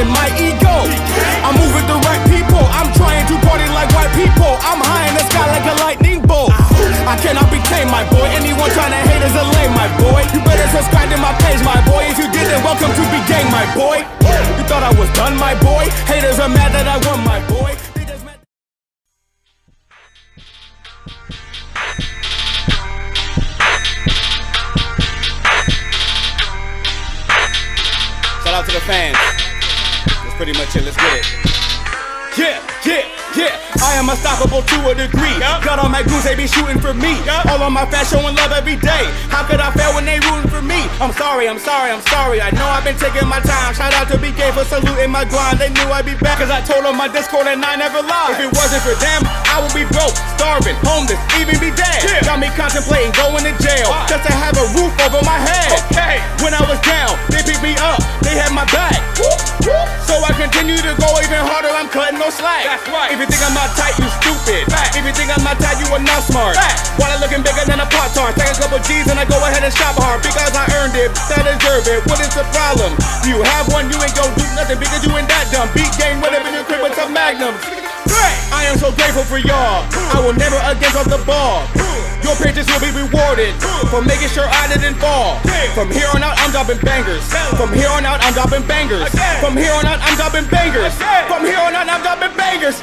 than my ego. I'm moving the right people, I'm trying to party like white people. I'm high in the sky like a lightning bolt. I cannot be tame, my boy. Anyone trying to hate is a lame, my boy. You better subscribe to my page, my boy. If you didn't, welcome to Be Gang, my boy. You thought I was done, my boy. Haters are mad that I won, my boy. Shout out to the fans. That's pretty much it. Let's get it. Yeah, yeah, yeah. I am unstoppable to a degree. Got all my goons, they be shooting for me. All on my fans showing love every day. How could I fail when they rooting for me? I'm sorry, I'm sorry, I'm sorry. I know I've been taking my time. Shout out to Be Gang for saluting my grind. They knew I'd be back, cause I told them my Discord and I never lied. If it wasn't for them, I would be broke, starving, homeless, even be dead. Got me contemplating going to jail. Just to have a roof over my head. Okay. When I was down, they picked me up. They had my back, so I continue to go even harder. I'm cutting no slack. That's right. If you think I'm not tight, you stupid. Fact. If you think I'm not tight, you are not smart. Fact. While I'm looking bigger than a Pop-Tart, take a couple G's and I go ahead and shop hard because I earned it. I deserve it. What is the problem? You have one, you ain't gonna do nothing because you ain't that dumb. Beat Gang, whatever you crib with some magnums. I am so grateful for y'all. I will never again drop the ball. Your pages will be rewarded for making sure I didn't fall. From here on out, I'm dropping bangers. From here on out, I'm dropping bangers. From here on out, I'm dropping bangers. From here on out, I'm dropping bangers.